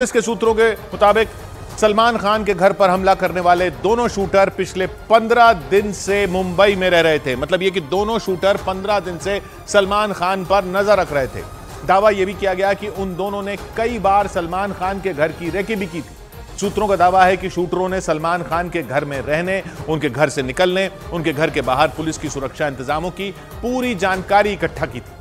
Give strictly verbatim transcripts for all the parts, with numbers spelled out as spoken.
Police के सूत्रों के मुताबिक सलमान खान के घर पर हमला करने वाले दोनों शूटर पिछले पंद्रह दिन से मुंबई में रह रहे थे। मतलब ये कि दोनों शूटर पंद्रह दिन से सलमान खान पर नजर रख रहे थे। दावा यह भी किया गया कि उन दोनों ने कई बार सलमान खान के घर की रेकी भी की थी। सूत्रों का दावा है कि शूटरों ने सलमान खान के घर में रहने, उनके घर से निकलने, उनके घर के बाहर पुलिस की सुरक्षा इंतजामों की पूरी जानकारी इकट्ठा की थी।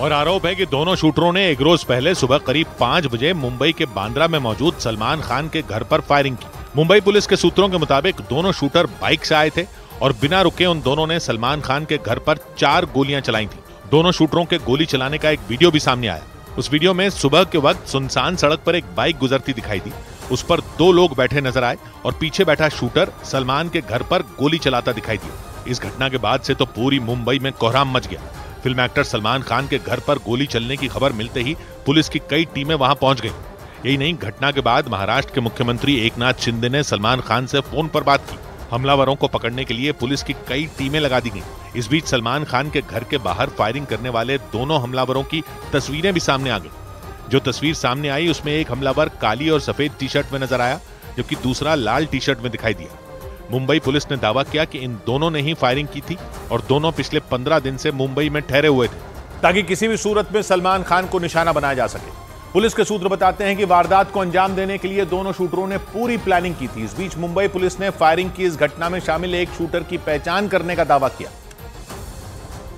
और आरोप है कि दोनों शूटरों ने एक रोज पहले सुबह करीब पांच बजे मुंबई के बांद्रा में मौजूद सलमान खान के घर पर फायरिंग की। मुंबई पुलिस के सूत्रों के मुताबिक दोनों शूटर बाइक से आए थे और बिना रुके उन दोनों ने सलमान खान के घर पर चार गोलियां चलाई थी। दोनों शूटरों के गोली चलाने का एक वीडियो भी सामने आया। उस वीडियो में सुबह के वक्त सुनसान सड़क पर एक बाइक गुजरती दिखाई दी, उस पर दो लोग बैठे नजर आए और पीछे बैठा शूटर सलमान के घर पर गोली चलाता दिखाई दिया। इस घटना के बाद से तो पूरी मुंबई में कोहराम मच गया। फिल्म एक्टर सलमान खान के घर पर गोली चलने की खबर मिलते ही पुलिस की कई टीमें वहां पहुंच गईं। यही नहीं, घटना के बाद महाराष्ट्र के मुख्यमंत्री एकनाथ शिंदे ने सलमान खान से फोन पर बात की। हमलावरों को पकड़ने के लिए पुलिस की कई टीमें लगा दी गईं। इस बीच सलमान खान के घर के बाहर फायरिंग करने वाले दोनों हमलावरों की तस्वीरें भी सामने आ गईं। जो तस्वीर सामने आई उसमें एक हमलावर काली और सफेद टी शर्ट में नजर आया, जबकि दूसरा लाल टी शर्ट में दिखाई दिया। मुंबई पुलिस ने दावा किया कि इन दोनों ने ही फायरिंग की थी और दोनों पिछले पंद्रह दिन से मुंबई में ठहरे हुए थे, ताकि किसी भी सूरत में सलमान खान को निशाना बनाया जा सके। पुलिस के सूत्र बताते हैं कि वारदात को अंजाम देने के लिए दोनों शूटरों ने पूरी प्लानिंग की थी। इस बीच मुंबई पुलिस ने फायरिंग की इस घटना में शामिल एक शूटर की पहचान करने का दावा किया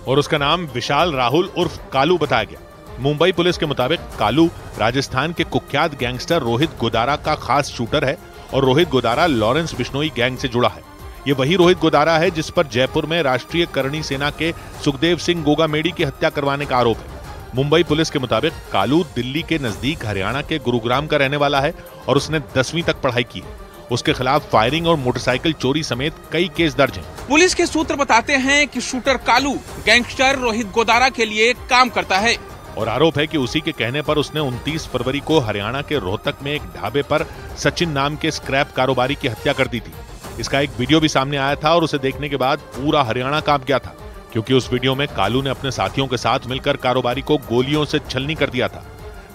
और उसका नाम विशाल राहुल उर्फ कालू बताया गया। मुंबई पुलिस के मुताबिक कालू राजस्थान के कुख्यात गैंगस्टर रोहित गोदारा का खास शूटर है और रोहित गोदारा लॉरेंस बिश्नोई गैंग से जुड़ा है। ये वही रोहित गोदारा है जिस पर जयपुर में राष्ट्रीय करणी सेना के सुखदेव सिंह गोगामेडी की हत्या करवाने का आरोप है। मुंबई पुलिस के मुताबिक कालू दिल्ली के नजदीक हरियाणा के गुरुग्राम का रहने वाला है और उसने दसवीं तक पढ़ाई की है। उसके खिलाफ फायरिंग और मोटरसाइकिल चोरी समेत कई केस दर्ज हैं। पुलिस के सूत्र बताते हैं कि शूटर कालू गैंगस्टर रोहित गोदारा के लिए काम करता है और आरोप है कि उसी के कहने पर उसने उनतीस फरवरी को हरियाणा के रोहतक में एक ढाबे पर सचिन नाम के स्क्रैप कारोबारी की हत्या कर दी थी। इसका एक वीडियो भी सामने आया था और उसे देखने के बाद पूरा हरियाणा कांप गया था, क्योंकि उस वीडियो में कालू ने अपने साथियों के साथ मिलकर कारोबारी को गोलियों से छलनी कर दिया था।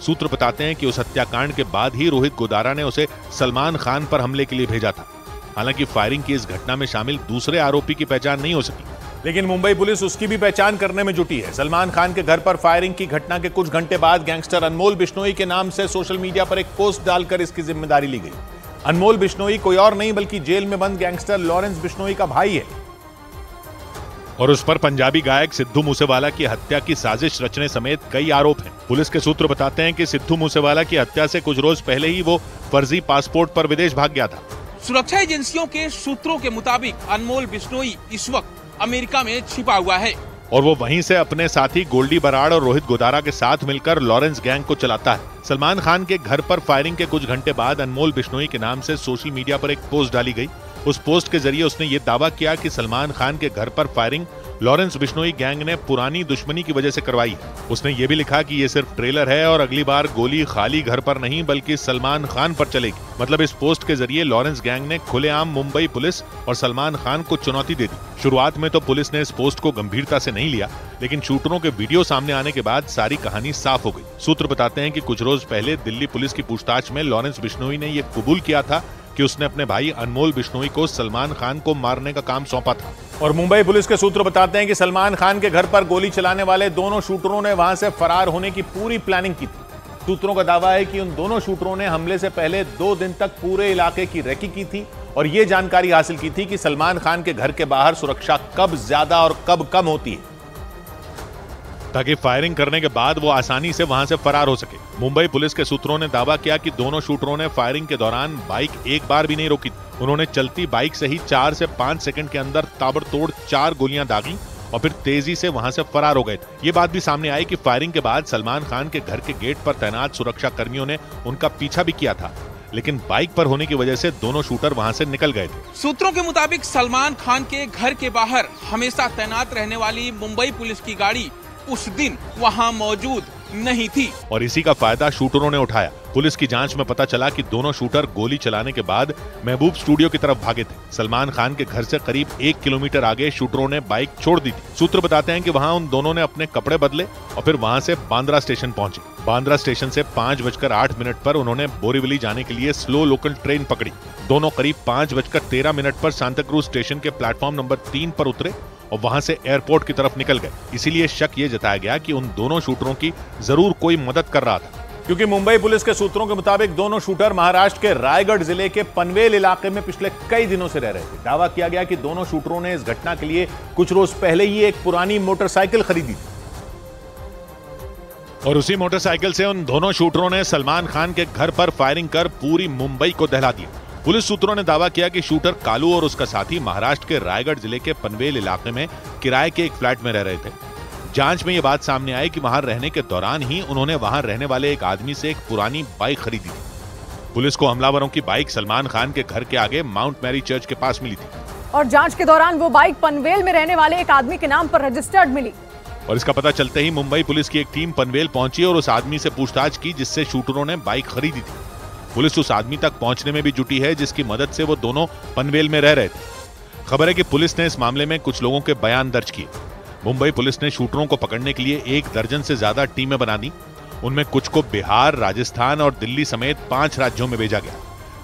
सूत्र बताते हैं कि उस हत्याकांड के बाद ही रोहित गोदारा ने उसे सलमान खान पर हमले के लिए भेजा था। हालांकि फायरिंग की इस घटना में शामिल दूसरे आरोपी की पहचान नहीं हो सकी, लेकिन मुंबई पुलिस उसकी भी पहचान करने में जुटी है। सलमान खान के घर पर फायरिंग की घटना के कुछ घंटे बाद गैंगस्टर अनमोल बिश्नोई के नाम से सोशल मीडिया पर एक पोस्ट डालकर इसकी जिम्मेदारी ली गई। अनमोल बिश्नोई कोई और नहीं बल्कि जेल में बंद गैंगस्टर लॉरेंस बिश्नोई का भाई है और उस पर पंजाबी गायक सिद्धू मूसेवाला की हत्या की साजिश रचने समेत कई आरोप हैं। पुलिस के सूत्र बताते हैं कि सिद्धू मूसेवाला की हत्या से कुछ रोज पहले ही वो फर्जी पासपोर्ट पर विदेश भाग गया था। सुरक्षा एजेंसियों के सूत्रों के मुताबिक अनमोल बिश्नोई इस वक्त अमेरिका में छिपा हुआ है और वो वहीं से अपने साथी गोल्डी बराड और रोहित गोदारा के साथ मिलकर लॉरेंस गैंग को चलाता है। सलमान खान के घर पर फायरिंग के कुछ घंटे बाद अनमोल बिश्नोई के नाम से सोशल मीडिया पर एक पोस्ट डाली गई। उस पोस्ट के जरिए उसने ये दावा किया कि सलमान खान के घर पर फायरिंग लॉरेंस बिश्नोई गैंग ने पुरानी दुश्मनी की वजह से करवाई है। उसने ये भी लिखा कि ये सिर्फ ट्रेलर है और अगली बार गोली खाली घर पर नहीं बल्कि सलमान खान पर चलेगी। मतलब इस पोस्ट के जरिए लॉरेंस गैंग ने खुलेआम मुंबई पुलिस और सलमान खान को चुनौती दे दी। शुरुआत में तो पुलिस ने इस पोस्ट को गंभीरता से नहीं लिया, लेकिन शूटरों के वीडियो सामने आने के बाद सारी कहानी साफ हो गई। सूत्र बताते हैं कि कुछ रोज पहले दिल्ली पुलिस की पूछताछ में लॉरेंस बिश्नोई ने यह कबूल किया था कि उसने अपने भाई अनमोल बिश्नोई को सलमान खान को मारने का काम सौंपा था। और मुंबई पुलिस के सूत्र बताते हैं कि सलमान खान के घर पर गोली चलाने वाले दोनों शूटरों ने वहां से फरार होने की पूरी प्लानिंग की थी। सूत्रों का दावा है कि उन दोनों शूटरों ने हमले से पहले दो दिन तक पूरे इलाके की रेकी की थी और ये जानकारी हासिल की थी कि सलमान खान के घर के बाहर सुरक्षा कब ज्यादा और कब कम होती है, ताकि फायरिंग करने के बाद वो आसानी से वहां से फरार हो सके। मुंबई पुलिस के सूत्रों ने दावा किया कि दोनों शूटरों ने फायरिंग के दौरान बाइक एक बार भी नहीं रोकी। उन्होंने चलती बाइक से ही चार से पांच सेकंड के अंदर ताबड़तोड़ चार गोलियां दागी और फिर तेजी से वहां से फरार हो गए। ये बात भी सामने आई कि फायरिंग के बाद सलमान खान के घर के गेट पर तैनात सुरक्षा कर्मियों ने उनका पीछा भी किया था, लेकिन बाइक पर होने की वजह से दोनों शूटर वहां से निकल गए थे। सूत्रों के मुताबिक सलमान खान के घर के बाहर हमेशा तैनात रहने वाली मुंबई पुलिस की गाड़ी उस दिन वहां मौजूद नहीं थी और इसी का फायदा शूटरों ने उठाया। पुलिस की जांच में पता चला कि दोनों शूटर गोली चलाने के बाद महबूब स्टूडियो की तरफ भागे थे। सलमान खान के घर से करीब एक किलोमीटर आगे शूटरों ने बाइक छोड़ दी थी। सूत्र बताते हैं कि वहां उन दोनों ने अपने कपड़े बदले और फिर वहां से बांद्रा स्टेशन पहुंचे। बांद्रा स्टेशन से पाँच बजकर आठ मिनट पर उन्होंने बोरीवली जाने के लिए स्लो लोकल ट्रेन पकड़ी। दोनों करीब पाँच बजकर तेरह मिनट पर सांताक्रूज स्टेशन के प्लेटफॉर्म नंबर तीन पर उतरे और वहां से एयरपोर्ट की तरफ निकल गए। इसीलिए शक ये जताया गया कि उन दोनों शूटरों की जरूर कोई मदद कर रहा था, क्योंकि मुंबई पुलिस के सूत्रों के मुताबिक दोनों शूटर महाराष्ट्र के रायगढ़ जिले के पनवेल इलाके में पिछले कई दिनों से रह रहे थे। दावा किया गया कि दोनों शूटरों ने इस घटना के लिए कुछ रोज पहले ही एक पुरानी मोटरसाइकिल खरीदी और उसी मोटरसाइकिल से उन दोनों शूटरों ने सलमान खान के घर पर फायरिंग कर पूरी मुंबई को दहला दिया। पुलिस सूत्रों ने दावा किया कि शूटर कालू और उसका साथी महाराष्ट्र के रायगढ़ जिले के पनवेल इलाके में किराए के एक फ्लैट में रह रहे थे। जांच में यह बात सामने आई कि वहां रहने के दौरान ही उन्होंने वहां रहने वाले एक आदमी से एक पुरानी बाइक खरीदी। पुलिस को हमलावरों की बाइक सलमान खान के घर के आगे माउंट मैरी चर्च के पास मिली थी और जांच के दौरान वो बाइक पनवेल में रहने वाले एक आदमी के नाम पर रजिस्टर्ड मिली और इसका पता चलते ही मुंबई पुलिस की एक टीम पनवेल पहुंची और उस आदमी से पूछताछ की जिससे शूटरों ने बाइक खरीदी थी। पुलिस उस आदमी तक पहुंचने में भी जुटी है जिसकी मदद से वो दोनों पनवेल में रह रहे थे। खबर है कि पुलिस ने इस मामले में कुछ लोगों के बयान दर्ज किए। मुंबई पुलिस ने शूटरों को पकड़ने के लिए एक दर्जन से ज्यादा टीमें बना दी। उनमें कुछ को बिहार, राजस्थान और दिल्ली समेत पांच राज्यों में भेजा गया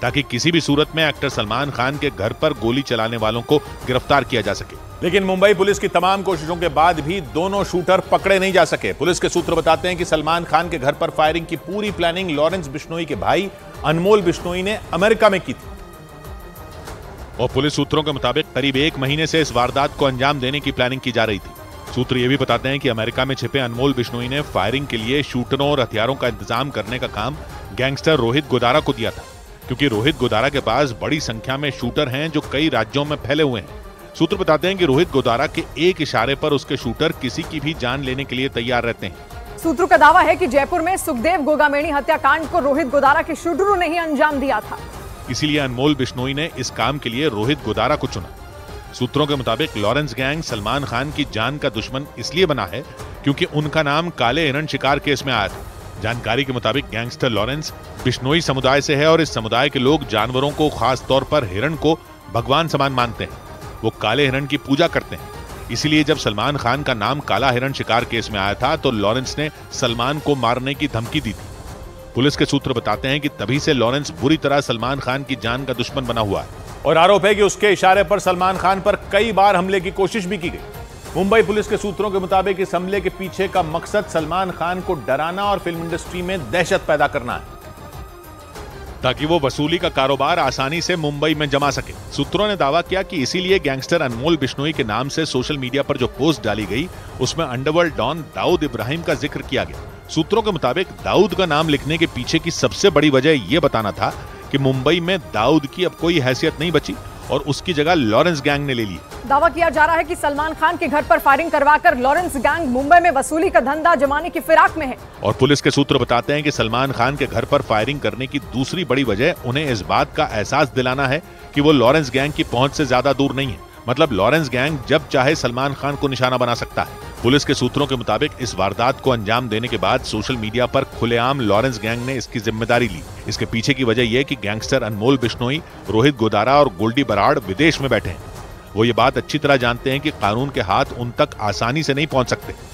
ताकि किसी भी सूरत में एक्टर सलमान खान के घर पर गोली चलाने वालों को गिरफ्तार किया जा सके। लेकिन मुंबई पुलिस की तमाम कोशिशों के बाद भी दोनों शूटर पकड़े नहीं जा सके। पुलिस के सूत्र बताते हैं कि सलमान खान के घर पर फायरिंग की पूरी प्लानिंग लॉरेंस बिश्नोई के भाई अनमोल बिश्नोई ने अमेरिका में की थी और पुलिस सूत्रों के मुताबिक करीब एक महीने से इस वारदात को अंजाम देने की प्लानिंग की जा रही थी। सूत्र ये भी बताते हैं कि अमेरिका में छिपे अनमोल बिश्नोई ने फायरिंग के लिए शूटरों और हथियारों का इंतजाम करने का काम गैंगस्टर रोहित गोदारा को दिया था, क्योंकि रोहित गोदारा के पास बड़ी संख्या में शूटर हैं जो कई राज्यों में फैले हुए हैं। सूत्र बताते हैं कि रोहित गोदारा के एक इशारे पर उसके शूटर किसी की भी जान लेने के लिए तैयार रहते हैं। सूत्रों का दावा है कि जयपुर में सुखदेव गोगामेडी हत्याकांड को रोहित गोदारा के शूटरों ने ही अंजाम दिया था, इसीलिए अनमोल बिश्नोई ने इस काम के लिए रोहित गोदारा को चुना। सूत्रों के मुताबिक लॉरेंस गैंग सलमान खान की जान का दुश्मन इसलिए बना है क्योंकि उनका नाम काले हिरण शिकार केस में आया था। जानकारी के मुताबिक गैंगस्टर लॉरेंस बिश्नोई समुदाय से है और इस समुदाय के लोग जानवरों को, खास तौर पर हिरण को, भगवान समान मानते हैं। वो काले हिरण की पूजा करते हैं। इसीलिए जब सलमान खान का नाम काला हिरण शिकार केस में आया था तो लॉरेंस ने सलमान को मारने की धमकी दी थी। पुलिस के सूत्र बताते हैं कि तभी से लॉरेंस बुरी तरह सलमान खान की जान का दुश्मन बना हुआ है और आरोप है कि उसके इशारे पर सलमान खान पर कई बार हमले की कोशिश भी की गई। मुंबई पुलिस के सूत्रों के मुताबिक इस हमले के पीछे का मकसद सलमान खान को डराना और फिल्म इंडस्ट्री में दहशत पैदा करना है ताकि वो वसूली का कारोबार आसानी से मुंबई में जमा सके। सूत्रों ने दावा किया कि इसीलिए गैंगस्टर अनमोल बिश्नोई के नाम से सोशल मीडिया पर जो पोस्ट डाली गई उसमें अंडरवर्ल्ड डॉन दाऊद इब्राहिम का जिक्र किया गया। सूत्रों के मुताबिक दाऊद का नाम लिखने के पीछे की सबसे बड़ी वजह यह बताना था कि मुंबई में दाऊद की अब कोई हैसियत नहीं बची और उसकी जगह लॉरेंस गैंग ने ले ली। दावा किया जा रहा है कि सलमान खान के घर पर फायरिंग करवाकर लॉरेंस गैंग मुंबई में वसूली का धंधा जमाने की फिराक में है और पुलिस के सूत्र बताते हैं कि सलमान खान के घर पर फायरिंग करने की दूसरी बड़ी वजह उन्हें इस बात का एहसास दिलाना है कि वो लॉरेंस गैंग की पहुंच से ज्यादा दूर नहीं है। मतलब लॉरेंस गैंग जब चाहे सलमान खान को निशाना बना सकता है। पुलिस के सूत्रों के मुताबिक इस वारदात को अंजाम देने के बाद सोशल मीडिया पर खुलेआम लॉरेंस गैंग ने इसकी जिम्मेदारी ली। इसके पीछे की वजह यह कि गैंगस्टर अनमोल बिश्नोई, रोहित गोदारा और गोल्डी बराड विदेश में बैठे हैं। वो ये बात अच्छी तरह जानते हैं कि कानून के हाथ उन तक आसानी से नहीं पहुंच सकते।